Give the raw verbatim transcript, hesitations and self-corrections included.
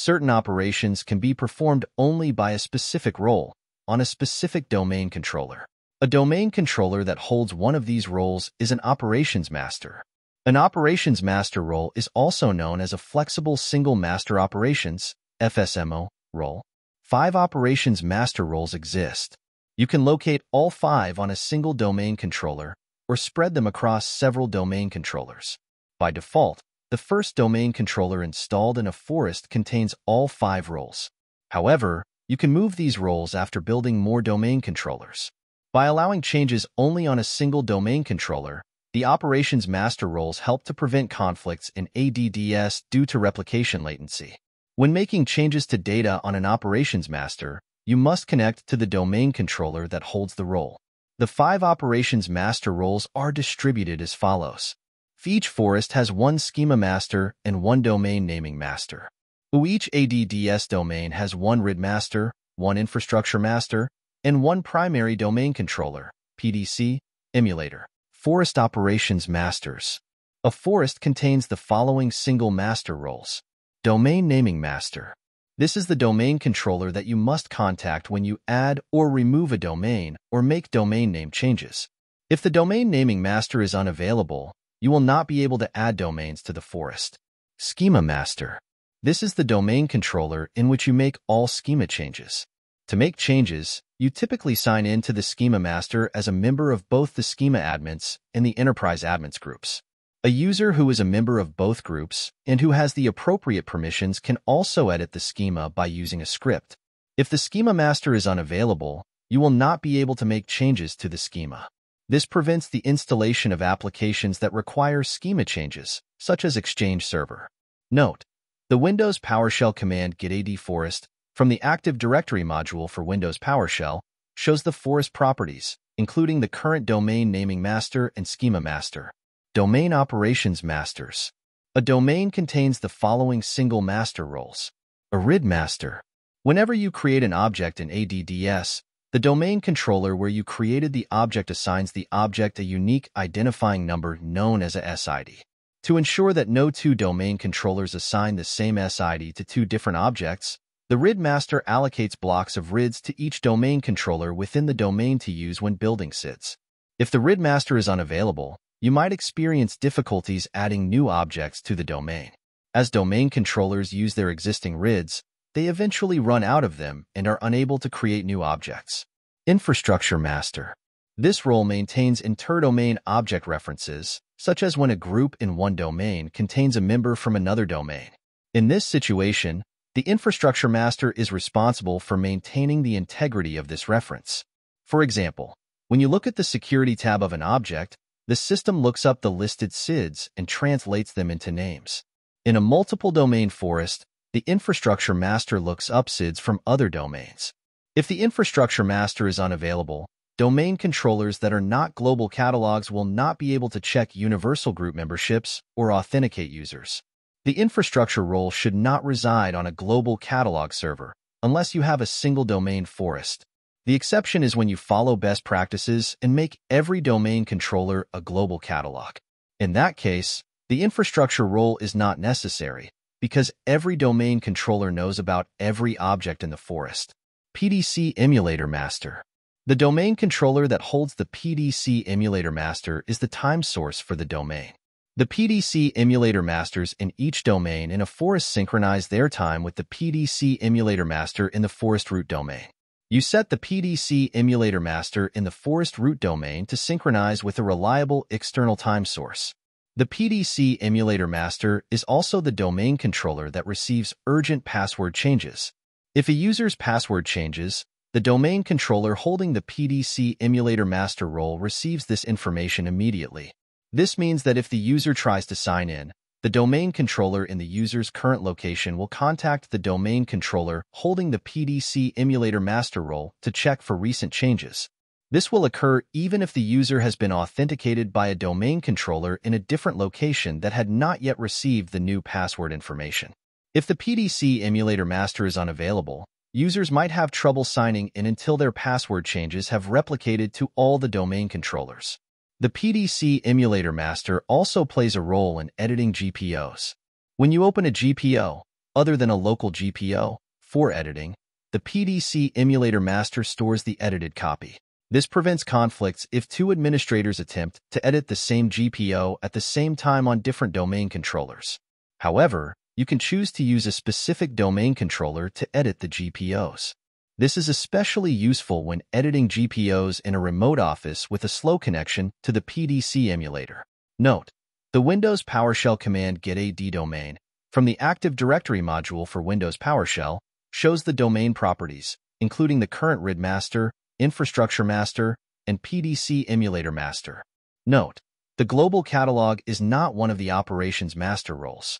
certain operations can be performed only by a specific role on a specific domain controller. A domain controller that holds one of these roles is an operations master. An operations master role is also known as a flexible single master operations F S M O role. Five operations master roles exist. You can locate all five on a single domain controller or spread them across several domain controllers. By default, the first domain controller installed in a forest contains all five roles. However, you can move these roles after building more domain controllers. By allowing changes only on a single domain controller, the operations master roles help to prevent conflicts in A D D S due to replication latency. When making changes to data on an operations master, you must connect to the domain controller that holds the role. The five operations master roles are distributed as follows. Each forest has one schema master and one domain naming master. Each A D D S domain has one R I D master, one infrastructure master, and one primary domain controller, P D C, emulator. Forest operations masters. A forest contains the following single master roles. Domain naming master. This is the domain controller that you must contact when you add or remove a domain or make domain name changes. If the domain naming master is unavailable, you will not be able to add domains to the forest. Schema master. This is the domain controller in which you make all schema changes. To make changes, you typically sign in to the Schema Master as a member of both the Schema Admins and the Enterprise Admins groups. A user who is a member of both groups and who has the appropriate permissions can also edit the schema by using a script. If the Schema Master is unavailable, you will not be able to make changes to the schema. This prevents the installation of applications that require schema changes, such as Exchange Server. Note: the Windows PowerShell command Get-ADForest from the Active Directory module for Windows PowerShell, shows the forest properties, including the current domain naming master and schema master. Domain operations masters. A domain contains the following single master roles. A R I D master. Whenever you create an object in A D D S, the domain controller where you created the object assigns the object a unique identifying number known as a S I D. To ensure that no two domain controllers assign the same S I D to two different objects, the R I D master allocates blocks of R I Ds to each domain controller within the domain to use when building S I Ds. If the R I D master is unavailable, you might experience difficulties adding new objects to the domain. As domain controllers use their existing R I Ds, they eventually run out of them and are unable to create new objects. Infrastructure master. This role maintains interdomain object references, such as when a group in one domain contains a member from another domain. In this situation, the infrastructure master is responsible for maintaining the integrity of this reference. For example, when you look at the security tab of an object, the system looks up the listed S I Ds and translates them into names. In a multiple domain forest, the infrastructure master looks up S I Ds from other domains. If the infrastructure master is unavailable, domain controllers that are not global catalogs will not be able to check universal group memberships or authenticate users. The infrastructure role should not reside on a global catalog server unless you have a single domain forest. The exception is when you follow best practices and make every domain controller a global catalog. In that case, the infrastructure role is not necessary because every domain controller knows about every object in the forest. P D C Emulator Master. The domain controller that holds the P D C Emulator Master is the time source for the domain. The P D C emulator masters in each domain in a forest synchronize their time with the P D C emulator master in the forest root domain. You set the P D C emulator master in the forest root domain to synchronize with a reliable external time source. The P D C emulator master is also the domain controller that receives urgent password changes. If a user's password changes, the domain controller holding the P D C emulator master role receives this information immediately. This means that if the user tries to sign in, the domain controller in the user's current location will contact the domain controller holding the P D C emulator master role to check for recent changes. This will occur even if the user has been authenticated by a domain controller in a different location that had not yet received the new password information. If the P D C emulator master is unavailable, users might have trouble signing in until their password changes have replicated to all the domain controllers. The P D C emulator master also plays a role in editing G P Os. When you open a G P O, other than a local G P O. For editing, the P D C Emulator Master stores the edited copy. This prevents conflicts if two administrators attempt to edit the same G P O at the same time on different domain controllers. However, you can choose to use a specific domain controller to edit the G P Os. This is especially useful when editing G P Os in a remote office with a slow connection to the P D C emulator. Note: the Windows PowerShell command Get-ADDomain from the Active Directory module for Windows PowerShell shows the domain properties, including the current R I D Master, Infrastructure Master, and P D C Emulator Master. Note: the global catalog is not one of the operations master roles.